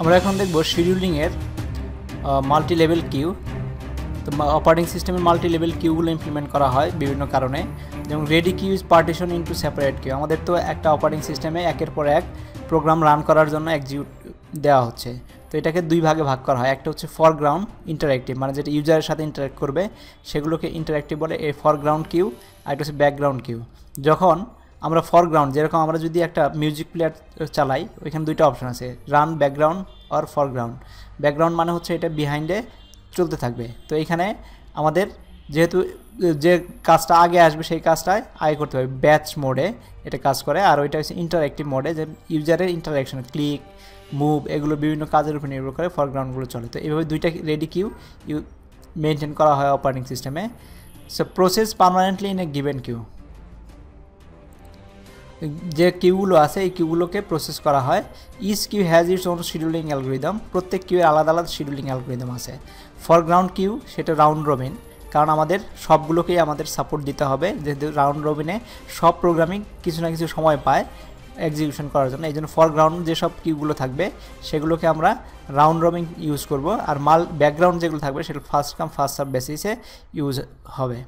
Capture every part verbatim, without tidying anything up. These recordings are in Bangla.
আমরা এখন দেখব শিডিউলিং এর মাল্টি লেভেল কিউ। তো অপারেটিং সিস্টেমে মাল্টি লেভেল কিউগুলো ইমপ্লিমেন্ট করা হয় বিভিন্ন কারণে, যেমন ready queue is partition into separate queue. আমাদের তো একটা অপারেটিং সিস্টেমে একের পর এক প্রোগ্রাম রান করার জন্য এক্সিকিউট দেওয়া হচ্ছে, তো এটাকে দুই ভাগে ভাগ করা হয়। একটা হচ্ছে ফরগ্রাউন্ড ইন্টারঅ্যাক্টিভ, মানে যেটা ইউজারের সাথে ইন্টারঅ্যাক্ট করবে সেগুলোকে ইন্টারঅ্যাক্টিভ বলে, এই ফরগ্রাউন্ড কিউ। আর এটা হচ্ছে ব্যাকগ্রাউন্ড কিউ। যখন আমরা ফরগ্রাউন্ড, যেরকম আমরা যদি একটা মিউজিক প্লেয়ার চালাই, ওইখানে দুইটা অপশান আছে, রান ব্যাকগ্রাউন্ড আর ফরগ্রাউন্ড। ব্যাকগ্রাউন্ড মানে হচ্ছে এটা বিহাইন্ডে চলতে থাকবে, তো এইখানে আমাদের যেহেতু যে কাজটা আগে আসবে সেই কাজটায় আগে করতে হবে, ব্যাচ মোডে এটা কাজ করে। আর ওইটা হচ্ছে ইন্টারঅ্যাক্টিভ মোডে, যে ইউজারের ইন্টারঅ্যাকশন, ক্লিক, মুভ, এগুলো বিভিন্ন কাজের উপর নির্ভর করে ফরগ্রাউন্ডগুলো চলে। তো এইভাবে দুইটা রেডি কিউ ইউ মেনটেন করা হয় অপারেটিং সিস্টেমে। So process permanently in a given queue, যে কিউগুলো আছে এই কিউগুলোকে প্রসেস করা হয়। Each queue has its own scheduling algorithm, প্রত্যেক কিউয়ের আলাদা আলাদা শিডিউলিং অ্যালগোরিদম আছে। ফরগ্রাউন্ড কিউ সেটা রাউন্ড রবিন, কারণ আমাদের সবগুলোকেই আমাদের সাপোর্ট দিতে হবে, যেহেতু রাউন্ড রবিনে সব প্রোগ্রামিং কিছু না কিছু সময় পায় এক্সিকিউশন করার জন্য। এই জন্য ফরগ্রাউন্ড যেসব কিউগুলো থাকবে সেগুলোকে আমরা রাউন্ড রবিন ইউজ করব, আর মাল ব্যাকগ্রাউন্ড যেগুলো থাকবে সেটা ফার্স্ট কাম ফার্স্ট সার্ভ বেসিসে ইউজ হবে।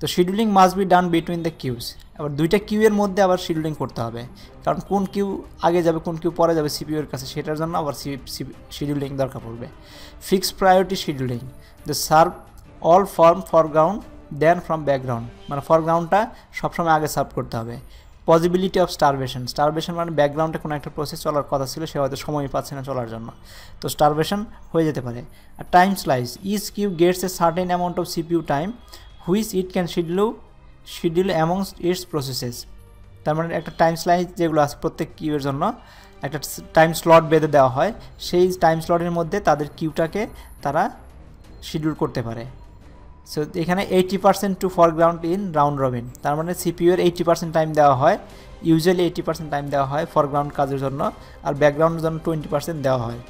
তো scheduling must be done between the queues, আবার দুইটা কিউয়ের মধ্যে আবার শিডিউলিং করতে হবে, কারণ কোন কিউ আগে যাবে কোন কিউ পরে যাবে সিপিইউর কাছে, সেটার জন্য আবার শিডিউলিং দরকার পড়বে। Fixed priority scheduling, the serve all from foreground then from background, মানে ফরগ্রাউন্ডটা সবসময় আগে সার্ভ করতে হবে। পসিবিলিটি অফ স্টারভেশন, স্টারভেশন মানে ব্যাকগ্রাউন্ডে কোনো একটা প্রসেস চলার কথা ছিল, সে হয়তো সময় পাচ্ছে না চলার জন্য, তো স্টারভেশন হয়ে যেতে পারে। আর time slice, each queue gets a certain amount of CPU time which it can schedule schedule amongst its processes. তার মানে একটা টাইম স্লাইস যেগুলো আছে প্রত্যেক কিউয়ের জন্য একটা টাইম স্লট বেঁধে দেওয়া হয়, সেই টাইম স্লটের মধ্যে তাদের কিউটাকে তারা শিডিউল করতে পারে। সো এখানে eighty percent to foreground in round robin, তার মানে সিপিইউর এইটি পার্সেন্ট টাইম দেওয়া হয়, ইউজুয়ালি এইটি পার্সেন্ট টাইম দেওয়া হয় ফরগ্রাউন্ড কাজের জন্য, আর ব্যাকগ্রাউন্ডের জন্য টোয়েন্টি পার্সেন্ট দেওয়া হয়,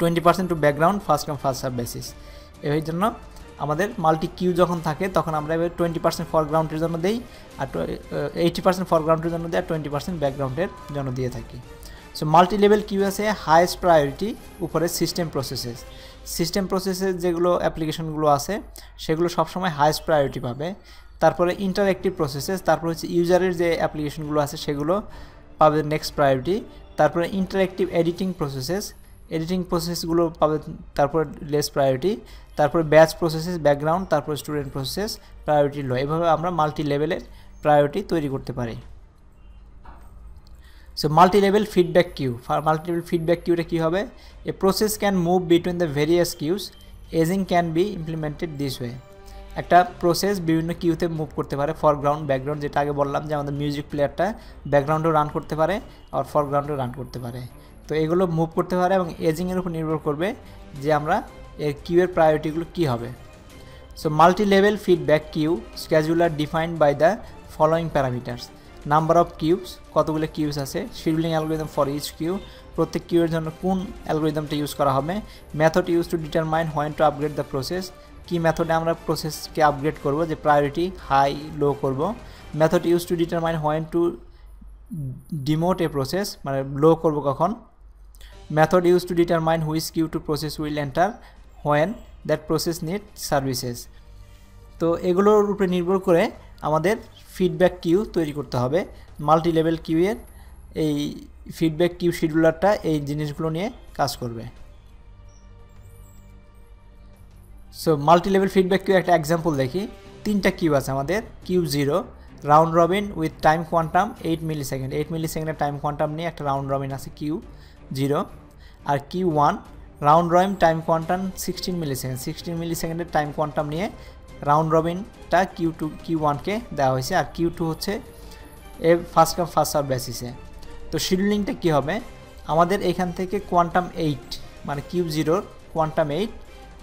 twenty percent to background first come first serve basis. এই জন্য আমাদের মাল্টি কিউ যখন থাকে তখন আমরা এবার টোয়েন্টি পার্সেন্ট ফরগ্রাউন্ডের জন্য দিই, আর এইটি পার্সেন্ট ফরগ্রাউন্ডের জন্য দিই, আর টোয়েন্টি পার্সেন্ট ব্যাকগ্রাউন্ডের জন্য দিয়ে থাকি। সো মাল্টি লেভেল কিউ আছে হাইয়েস্ট প্রায়োরিটি উপরে সিস্টেম প্রসেসেস, সিস্টেম প্রসেসের যেগুলো অ্যাপ্লিকেশনগুলো আছে সেগুলো সবসময় হাইয়েস্ট প্রায়োরিটি পাবে। তারপরে ইন্টারঅ্যাক্টিভ প্রসেসেস, তারপরে হচ্ছে ইউজারের যে অ্যাপ্লিকেশনগুলো আছে সেগুলো পাবে নেক্সট প্রায়োরিটি। তারপরে ইন্টারঅ্যাক্টিভ এডিটিং প্রসেসেস, এডিটিং প্রসেসগুলো পাবে তারপরে লেস প্রায়োরিটি। তারপরে ব্যাচ প্রসেসেস ব্যাকগ্রাউন্ড, তারপরে স্টুডেন্ট প্রসেসেস প্রায়োরিটি লো। এভাবে আমরা মাল্টি লেভেলের প্রায়োরিটি তৈরি করতে পারি। So multi level feedback queue, multi level feedback কিউটা কী হবে? A process can move between the various queues, ageing can be implemented this way. একটা প্রসেস বিভিন্ন কিউতে মুভ করতে পারে, ফরগ্রাউন্ড ব্যাকগ্রাউন্ড, যেটা আগে বললাম যে আমাদের মিউজিক প্লেয়ারটা ব্যাকগ্রাউন্ডেও রান করতে পারে আর ফরগ্রাউন্ডেও রান করতে পারে, তো এগুলো মুভ করতে পারে এবং এজিংয়ের উপর নির্ভর করবে যে আমরা এর কিউয়ের প্রায়োরিটিগুলো কী হবে। So multi level feedback queue scheduler defined by the following parameters, number of queues, কতগুলো কিউবস আছে, scheduling algorithm for each queue, প্রত্যেক কিউয়ের জন্য কোন অ্যালগোরিদমটা ইউজ করা হবে, method use to determine when to upgrade the process, কী মেথডে আমরা প্রসেসকে আপগ্রেড করব, যে প্রায়োরিটি হাই লো করব, method use to determine when to demote a process, মানে লো করব কখন, method use to determine which queue to process will enter when that process need services. তো এগুলোর উপরে নির্ভর করে আমাদের ফিডব্যাক কিউ তৈরি করতে হবে। মাল্টি লেভেল কিউয়ের এই ফিডব্যাক কিউ শিডিউলারটা এই জিনিসগুলো নিয়ে কাজ করবে। So multi level feedback queue একটা এক্সাম্পল দেখি। তিনটা কিউ আছে আমাদের, queue zero round robin with time quantum eight millisecond, eight মিলি সেকেন্ডের টাইম কোয়ান্টাম নিয়ে একটা রাউন্ড রবিন আছে কিউ জিরো। আর queue one round robin time quantum sixteen millisecond, sixteen মিলি সেকেন্ডের টাইম কোয়ান্টাম নিয়ে রাউন্ড রবিনটা কিউ টু কিউ ওয়ানকে দেওয়া হয়েছে। আর কিউ টু হচ্ছে a first come first serve বেসিসে। তো শিডিউলিংটা কী হবে আমাদের? এখান থেকে কোয়ান্টাম এইট মানে কিউ জিরোর কোয়ান্টাম এইট,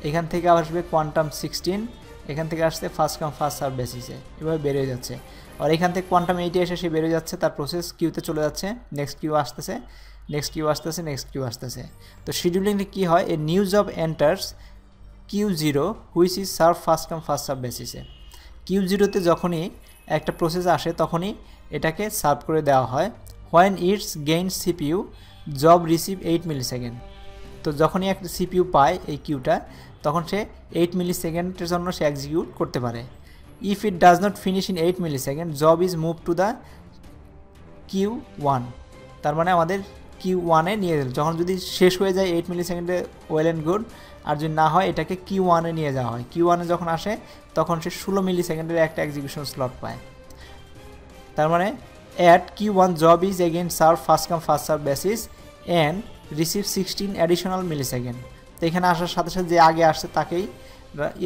এখান থেকে আসবে কোয়ান্টাম সিক্সটিন, এখান থেকে আসছে ফার্স্ট কাম ফার্স্ট সার্ভ বেসিসে, এভাবে বেরোয় যাচ্ছে। আর এখান থেকে কোয়ান্টাম এইটে এসে সে বেরোয় যাচ্ছে, তার প্রসেস কিউতে চলে যাচ্ছে, নেক্সট কিউ আসতেছে, নেক্সট কিউ আসতেছে, নেক্সট কিউ আসতেছে। তো শিডিউলিংটা কী হয়? A news of enters queue zero which is serve first come first serve বেসিসে। কিউ জিরোতে যখনই একটা প্রসেস আসে তখনই এটাকে সার্ভ করে দেওয়া হয়। When its gain CPU job receive eight millisecond. তো যখনই একটা সিপিইউ পায় এই কিউটা তখন সে এইট মিলি সেকেন্ডের জন্য সে এক্সিকিউট করতে পারে। If it does not finish in eight millisecond job is move to the queue one, তার মানে আমাদের কিউ ওয়ানে নিয়ে যাবে। যখন যদি শেষ হয়ে যায় এইট মিলি সেকেন্ডে ওয়েল অ্যান্ড গুড, আর যদি না হয় এটাকে কিউ ওয়ানে নিয়ে যাওয়া হয়। কিউ ওয়ানে যখন আসে তখন সে ষোলো মিলি সেকেন্ডের একটা এক্সিকিউশন স্লট পায়। তার মানে at queue one job is again serve first come first serve basis and receive sixteen additional millisecond. তো এখানে আসার সাথে সাথে যে আগে আসছে তাকেই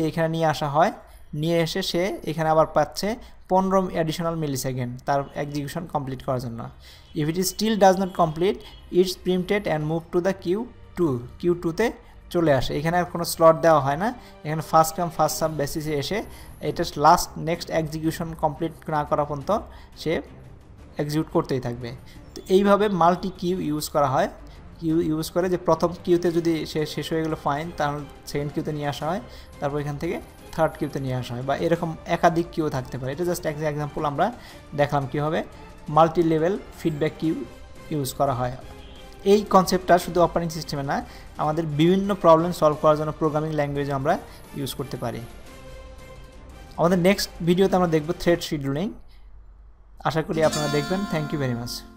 এখানে নিয়ে আসা হয়, নিয়ে এসে সে এখানে আবার পাচ্ছে পনেরো অ্যাডিশনাল মিলি সেকেন্ড তার এক্সিকিউশন কমপ্লিট করার জন্য। If it is still does not complete its preempted and move to the queue two, কিউ টুতে চলে আসে। এখানে আর কোনো স্লট দেওয়া হয় না, এখানে ফার্স্ট কাম ফার্স্ট সার্ভ বেসিসে এসে এটা লাস্ট নেক্সট এক্সিকিউশন কমপ্লিট না করা পর্যন্ত সে এক্সিকিউট করতেই থাকবে। তো এইভাবে মাল্টি কিউ ইউজ করা হয়। কিউ ইউজ করে যে প্রথম কিউতে যদি সে শেষ হয়ে গেলো ফাইন, তাহলে সেকেন্ড কিউতে নিয়ে আসা হয়, তারপর এখান থেকে থার্ড কিউতে নিয়ে আসা হয়, বা এরকম একাধিক কিউ থাকতে পারে। এটা জাস্ট এক এক্সাম্পল আমরা দেখলাম কীভাবে multi level feedback queue use করা হয়। এই কনসেপ্টটা শুধু অপারেটিং সিস্টেমে না, আমাদের বিভিন্ন প্রবলেম সলভ করার জন্য প্রোগ্রামিং ল্যাঙ্গুয়েজে আমরা ইউজ করতে পারি। আমাদের নেক্সট ভিডিওতে আমরা দেখব থ্রেড শিডিউলিং। আশা করি আপনারা দেখবেন। Thank you very much.